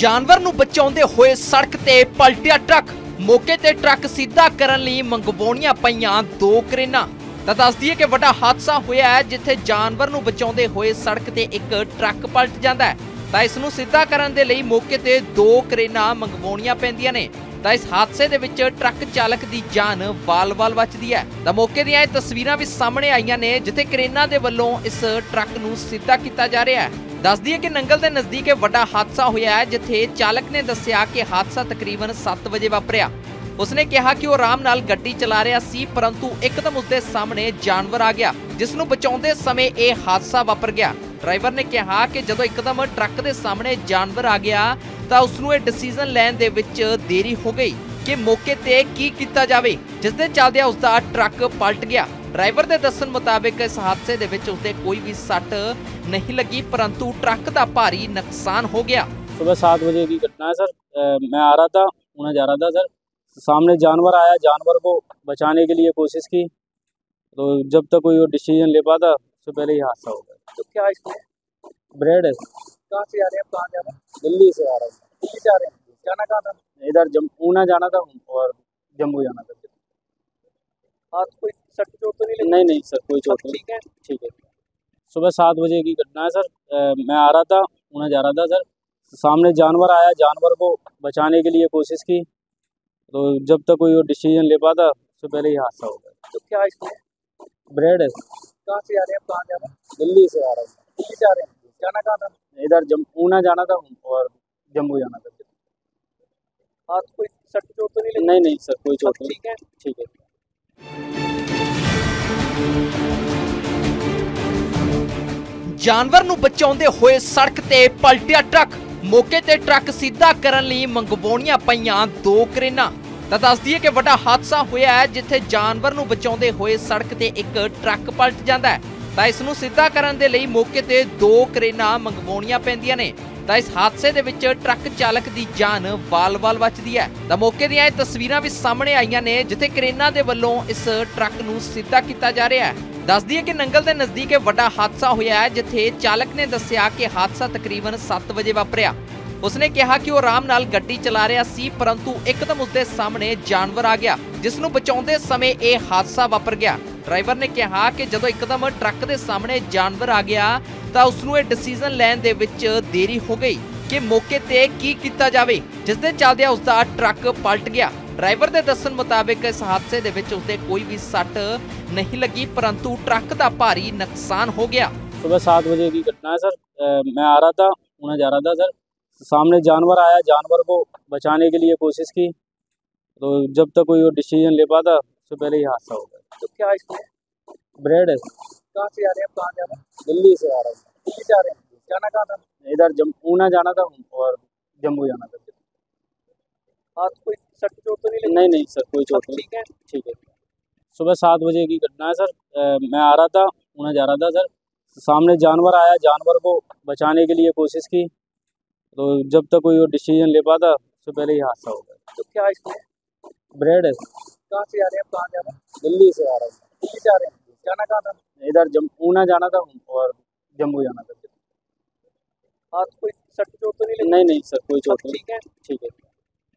जानवर नूं बचाउंदे होए सड़क ते पलटिया ट्रक। मौके ते ट्रक सीधा करन लई मंगवाउणियां पईयां दो क्रेनां। तां दस दईए कि वड्डा हादसा होया है, जिथे जानवर नूं बचाउंदे होए सड़क ते इक ट्रक पलट जांदा है तां इस नूं सीधा करन दे लई मौके ते दो क्रेनां मंगवाउणियां पैंदियां ने। तां इस हादसे दे विच ट्रक चालक दी जान वाल-वाल बचदी है। तां मौके दीआं इह तस्वीरां भी सामणे आईआं ने, जिथे क्रेनां दे वल्लों इस ट्रक नूं सीधा कीता जा रिहा है। दस दईए कि नंगल दे नज़दीक वड्डा हादसा होया है, जिथे चालक ने दस्सिया कि हादसा तकरीबन 7 वजे वापरिया। उसने कहा कि वह आराम नाल गड्डी चला रहा सी, परंतु एकदम उसके सामने जानवर आ गया, जिसनूं बचाउंदे समय यह हादसा वापर गया। ड्राइवर ने कहा कि जदों एकदम ट्रक के सामने जानवर आ गया तो उसनूं यह डिसीजन लैण दे विच देरी हो गई कि मौके ते की कीता जावे, जिसदे चलदिआं उसका ट्रक पलट गया। ड्राइवर के दस्सण मुताबिक इस हादसे दे विच उसदे कोई भी सट नहीं लगी, परंतु ट्रक का भारी नुकसान हो गया। सुबह 7 बजे की घटना है सर, मैं आ रहा था, उन्हें जा रहा था सर। सामने जानवर आया, जानवर को बचाने के लिए कोशिश की, तो जब तक कोई डिसीजन ले पाता उससे पहले ही हादसा हो गया। तो क्या इसमें ब्रेड है? कहाँ से आ रहे हैं आप? कहाँ जा रहे हैं? दिल्ली से आ रहे हैं। दिल्ली से आ रहे हैं, जाना कहाँ था? इधर ऊना जाना था और जम्मू जाना था। हाथ कोई सट चोट तो नहीं लगी? नहीं नहीं सर, कोई चोट नहीं। ठीक है ठीक है। सुबह 7 बजे की घटना है सर, मैं आ रहा था, ऊना जा रहा था सर। सामने जानवर आया, जानवर को बचाने के लिए कोशिश की, तो जब तक कोई डिसीजन ले पाता उससे पहले ही हादसा हो गया। तो क्या इसमें ब्रेड है? कहाँ से आ रहे हैं आप? कहाँ जा रहे हैं? दिल्ली से आ रहे हैं। दिल्ली से आ रहे हैं, जाना कहाँ था? इधर ऊना जाना था और जम्मू जाना था। हाथ कोई सट चोट तो नहीं लगी? नहीं नहीं सर, कोई चोट नहीं। ठीक है ठीक है। जानवर नूं बचाउंदे होए सड़क ते पलटिया ट्रक। मौके ते ट्रक सीधा करन लई मंगवाउणियां पईयां दो क्रेनां। तां दस दईए कि वड्डा हादसा होया है, जिथे जानवर नूं बचाउंदे होए सड़क ते इक ट्रक पलट जांदा है तां इस नूं सीधा करन दे लई मौके ते दो क्रेनां मंगवाउणियां पैंदियां ने। तां इस हादसे दे विच ट्रक चालक दी जान वाल-वाल बचदी है। तां मौके दीआं इह तस्वीरां भी सामणे आईआं ने, जिथे क्रेनां दे वल्लों इस ट्रक नूं सीधा कीता जा रिहा है। दस दईए कि नंगल के नज़दीक वड्डा हादसा होया है, जिथे चालक ने दस्सिया कि हादसा तकरीबन 7 वजे वापरिया। उसने कहा कि वह आराम नाल गड्डी चला रहा सी, परंतु एकदम उसके सामने जानवर आ गया, जिसनूं बचाउंदे समय यह हादसा वापर गया। ड्राइवर ने कहा कि जदों एकदम ट्रक के सामने जानवर आ गया तो उसनूं यह डिसीजन लैण दे विच देरी हो गई कि मौके ते की कीता जावे, जिसदे चलदिआं उसका ट्रक पलट गया। ड्राइवर के दस्सण मुताबिक इस हादसे दे विच उसदे कोई भी सट नहीं लगी, परंतु ट्रक का भारी नुकसान हो गया। सुबह 7 बजे की घटना है सर, मैं आ रहा था, ऊना जा रहा था सर। सामने जानवर आया, जानवर को बचाने के लिए कोशिश की, तो जब तक कोई डिसीजन ले पाता उससे पहले ही हादसा हो गया। तो क्या इसमें ब्रेड है? कहाँ से आ रहे हैं आप? कहाँ जा रहे हैं? दिल्ली से आ रहे हैं। दिल्ली से आ रहे हैं, जाना कहाँ था? इधर ऊना जाना था और जम्मू जाना था। हाथ कोई सट चोट तो नहीं लगी? नहीं नहीं सर, कोई चोट नहीं। ठीक है ठीक है। सुबह 7 बजे की घटना है सर, मैं आ रहा था, ऊना जा रहा था सर। सामने जानवर आया, जानवर को बचाने के लिए कोशिश की, तो जब तक कोई डिसीजन ले पाता उससे पहले ही हादसा हो गया। तो क्या इसमें ब्रेड है? कहाँ से आ रहे हैं आप? कहाँ जा रहे हैं? दिल्ली से आ रहे हैं। दिल्ली से आ रहे हैं, जाना कहाँ था? इधर ऊना जाना था और जम्मू जाना था। हाथ कोई सट चोट तो नहीं लगी? नहीं नहीं सर, कोई चोट नहीं। ठीक है ठीक है।